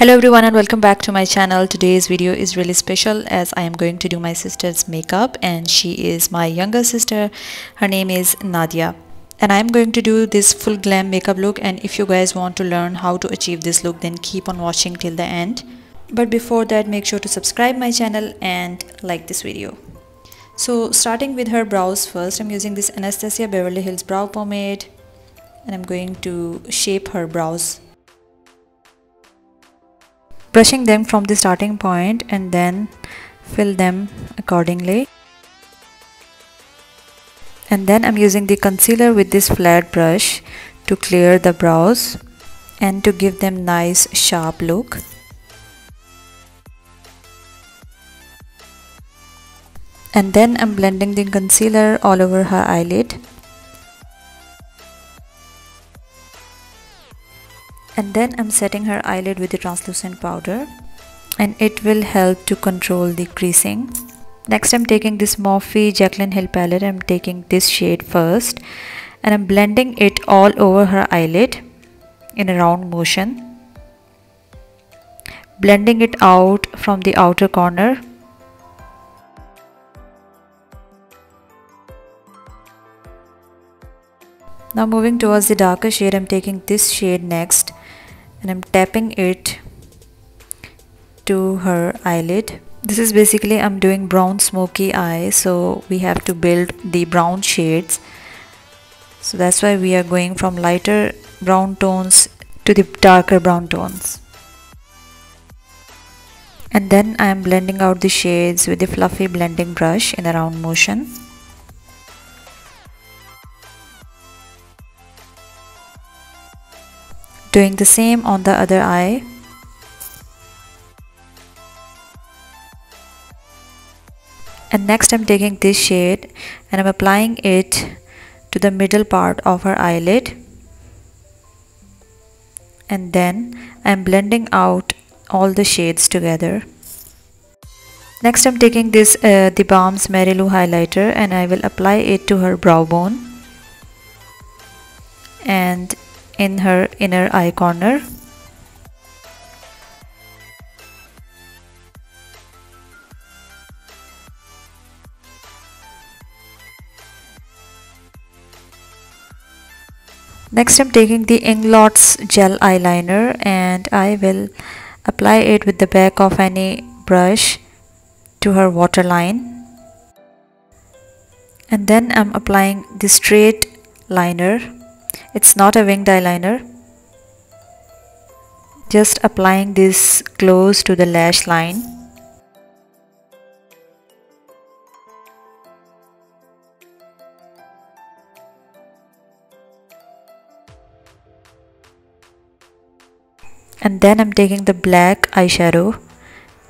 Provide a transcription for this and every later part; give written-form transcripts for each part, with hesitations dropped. Hello everyone and welcome back to my channel. Today's video is really special as I am going to do my sister's makeup, and she is my younger sister. Her name is Nadia, and I am going to do this full glam makeup look. And if you guys want to learn how to achieve this look, then keep on watching till the end. But before that, make sure to subscribe my channel and like this video. So starting with her brows first, I'm using this Anastasia Beverly Hills brow pomade and I'm going to shape her brows, brushing them from the starting point and then fill them accordingly. And then I'm using the concealer with this flat brush to clear the brows and to give them nice sharp look. And then I'm blending the concealer all over her eyelid. And then I'm setting her eyelid with the translucent powder, and it will help to control the creasing. Next I'm taking this Morphe Jaclyn Hill palette. I'm taking this shade first and I'm blending it all over her eyelid in a round motion. Blending it out from the outer corner. Now moving towards the darker shade, I'm taking this shade next. And I'm tapping it to her eyelid. This is basically I'm doing brown smoky eye, so we have to build the brown shades. So that's why we are going from lighter brown tones to the darker brown tones. And then I am blending out the shades with the fluffy blending brush in a round motion. Doing the same on the other eye. And next I'm taking this shade and I'm applying it to the middle part of her eyelid. And then I'm blending out all the shades together. Next I'm taking this the Balm's Mary Lou highlighter, and I will apply it to her brow bone and in her inner eye corner. Next I'm taking the Inglots gel eyeliner, and I will apply it with the back of any brush to her waterline. And then I'm applying the straight liner. It's not a winged eyeliner. Just applying this close to the lash line. And then I'm taking the black eyeshadow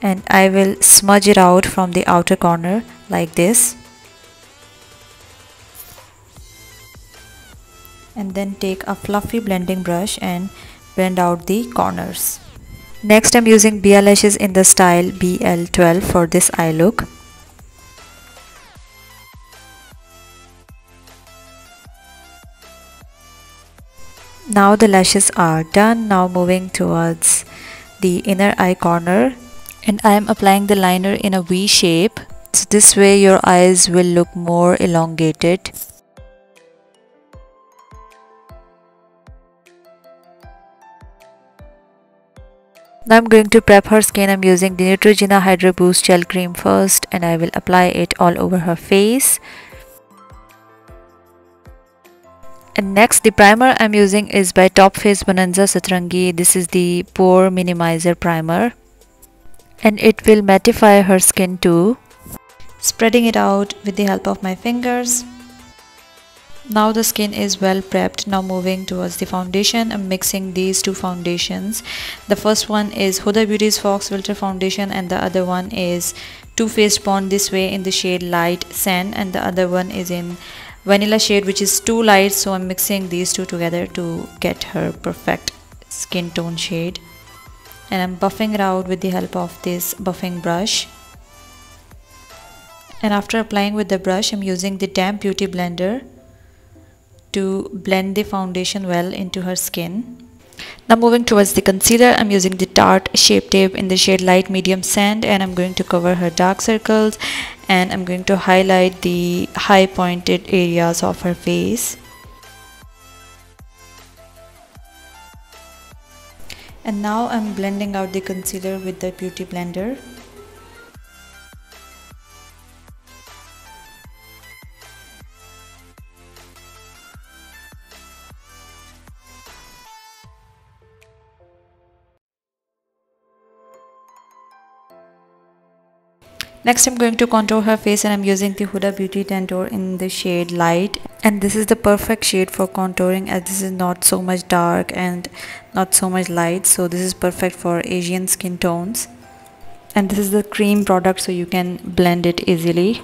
and I will smudge it out from the outer corner like this. And then take a fluffy blending brush and blend out the corners. Next I'm using BL lashes in the style BL12 for this eye look. Now the lashes are done. Now moving towards the inner eye corner, and I am applying the liner in a V shape. So this way your eyes will look more elongated. Now I'm going to prep her skin. I'm using the Neutrogena Hydro Boost Gel Cream first, and I will apply it all over her face. And next the primer I'm using is by Top Face Bonanza Satrangi. This is the Pore Minimizer Primer, and it will mattify her skin too. Spreading it out with the help of my fingers. Now the skin is well prepped. Now moving towards the foundation, I'm mixing these two foundations. The first one is Huda Beauty's Fox Filter Foundation, and the other one is Too Faced Bond This Way in the shade Light Sand, and the other one is in Vanilla shade, which is too light. So I'm mixing these two together to get her perfect skin tone shade. And I'm buffing it out with the help of this buffing brush. And after applying with the brush, I'm using the damp beauty blender to blend the foundation well into her skin. Now moving towards the concealer, I'm using the Tarte Shape Tape in the shade Light Medium Sand, and I'm going to cover her dark circles and I'm going to highlight the high pointed areas of her face. And now I'm blending out the concealer with the beauty blender. Next, I'm going to contour her face and I'm using the Huda Beauty Tantour in the shade Light. And this is the perfect shade for contouring, as this is not so much dark and not so much light. So this is perfect for Asian skin tones. And this is the cream product, so you can blend it easily.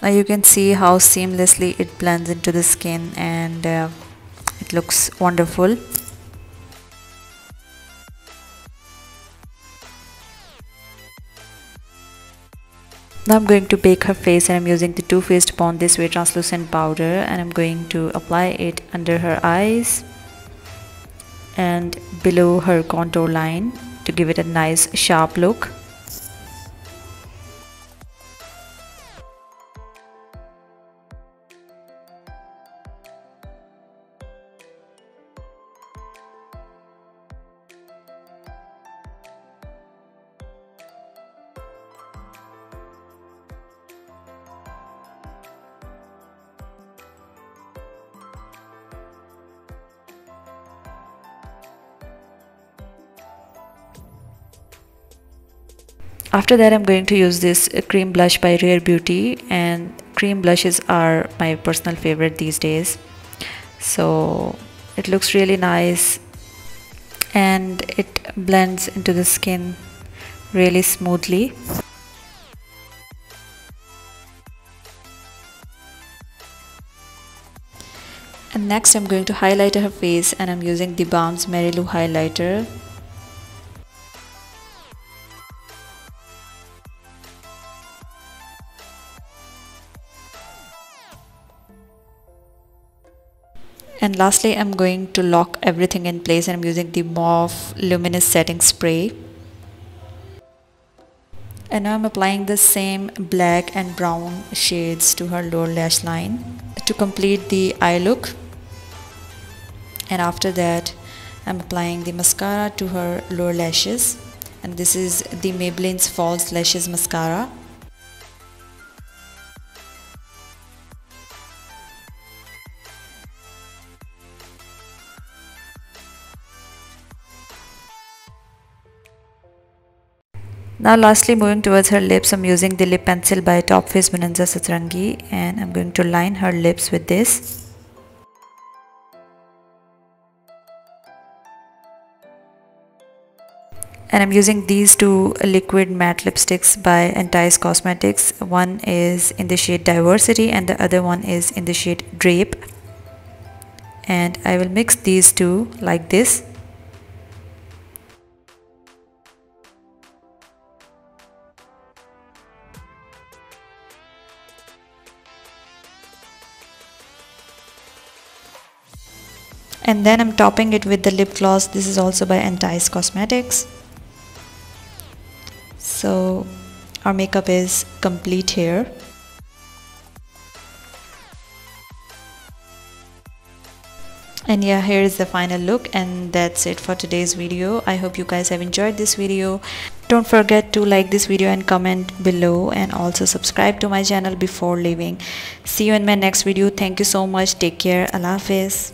Now you can see how seamlessly it blends into the skin and it looks wonderful. Now I'm going to bake her face and I'm using the Too Faced Bonanza Satrangi translucent powder and I'm going to apply it under her eyes and below her contour line to give it a nice sharp look. After that, I'm going to use this cream blush by Rare Beauty, and cream blushes are my personal favorite these days. So it looks really nice and it blends into the skin really smoothly. And next, I'm going to highlight her face and I'm using the Balm's Mary Lou highlighter. And lastly, I'm going to lock everything in place and I'm using the Morphe Luminous Setting Spray. And now I'm applying the same black and brown shades to her lower lash line to complete the eye look. And after that, I'm applying the mascara to her lower lashes. And this is the Maybelline's False Lashes Mascara. Now lastly, moving towards her lips, I'm using the lip pencil by Top Face Bonanza Satrangi and I'm going to line her lips with this. And I'm using these two liquid matte lipsticks by Entice Cosmetics. One is in the shade Diversity and the other one is in the shade Drape. And I will mix these two like this. And then I'm topping it with the lip gloss. This is also by Entice Cosmetics. So our makeup is complete here. And yeah, here is the final look, and that's it for today's video. I hope you guys have enjoyed this video. Don't forget to like this video and comment below, and also subscribe to my channel before leaving. See you in my next video. Thank you so much. Take care. Allah Hafiz.